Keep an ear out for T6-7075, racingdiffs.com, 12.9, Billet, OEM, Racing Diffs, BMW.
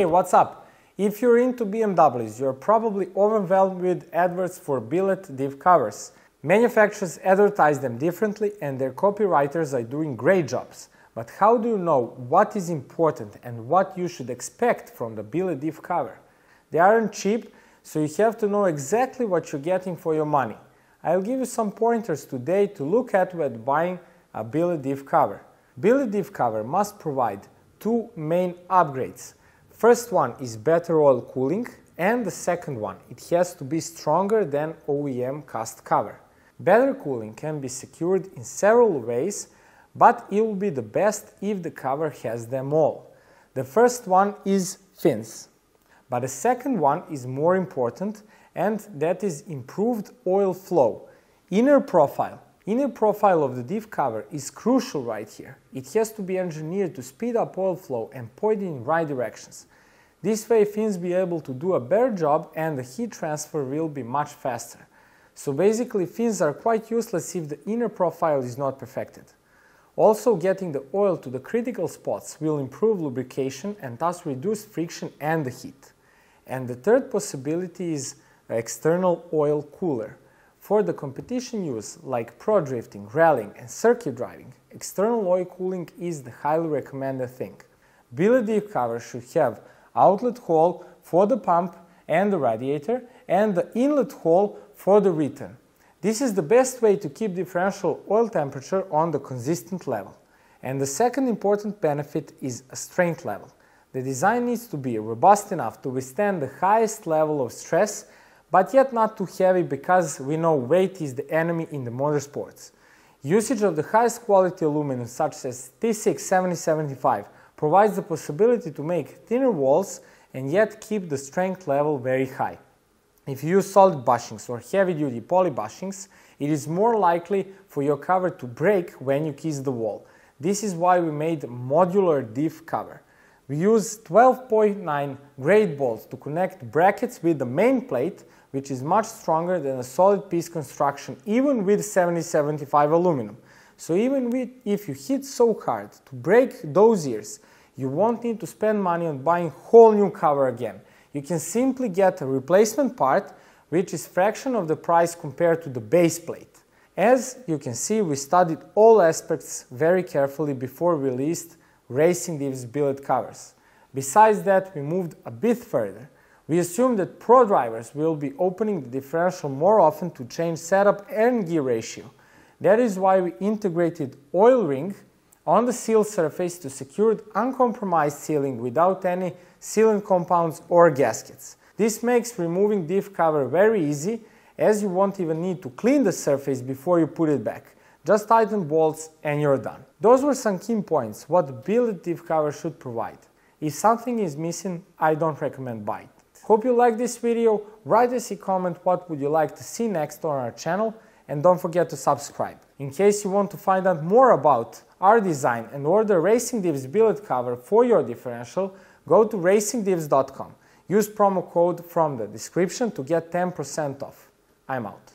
Hey, what's up? If you're into BMWs, you're probably overwhelmed with adverts for billet diff covers. Manufacturers advertise them differently and their copywriters are doing great jobs. But how do you know what is important and what you should expect from the billet diff cover? They aren't cheap, so you have to know exactly what you're getting for your money. I'll give you some pointers today to look at when buying a billet diff cover. Billet diff cover must provide two main upgrades. First one is better oil cooling, and the second one, it has to be stronger than OEM cast cover. Better cooling can be secured in several ways, but it will be the best if the cover has them all. The first one is fins, but the second one is more important, and that is improved oil flow. Inner profile of the diff cover is crucial right here. It has to be engineered to speed up oil flow and point in right directions. This way fins be able to do a better job and the heat transfer will be much faster. So basically fins are quite useless if the inner profile is not perfected. Also, getting the oil to the critical spots will improve lubrication and thus reduce friction and the heat. And the third possibility is an external oil cooler. For the competition use, like pro drifting, rallying and circuit driving, external oil cooling is the highly recommended thing. Billet diff cover should have outlet hole for the pump and the radiator and the inlet hole for the return. This is the best way to keep differential oil temperature on the consistent level. And the second important benefit is a strength level. The design needs to be robust enough to withstand the highest level of stress, but yet not too heavy, because we know weight is the enemy in the motorsports. Usage of the highest quality aluminum such as T6-7075 provides the possibility to make thinner walls and yet keep the strength level very high. If you use solid bushings or heavy duty poly bushings, it is more likely for your cover to break when you kiss the wall. This is why we made modular diff cover. We use 12.9 grade bolts to connect brackets with the main plate, which is much stronger than a solid piece construction, even with 7075 aluminum. So even if you hit so hard to break those ears, you won't need to spend money on buying whole new cover again. You can simply get a replacement part, which is fraction of the price compared to the base plate. As you can see, we studied all aspects very carefully before we released Racing Diffs billet covers. Besides that, we moved a bit further. We assume that pro drivers will be opening the differential more often to change setup and gear ratio. That is why we integrated oil ring on the seal surface to secure uncompromised sealing without any sealant compounds or gaskets. This makes removing diff cover very easy, as you won't even need to clean the surface before you put it back. Just tighten bolts and you're done. Those were some key points what billet diff cover should provide. If something is missing, I don't recommend buying it. Hope you liked this video. Write us a comment what would you like to see next on our channel, and don't forget to subscribe. In case you want to find out more about our design and order Racing Diffs billet cover for your differential, go to racingdiffs.com. Use promo code from the description to get 10% off. I'm out.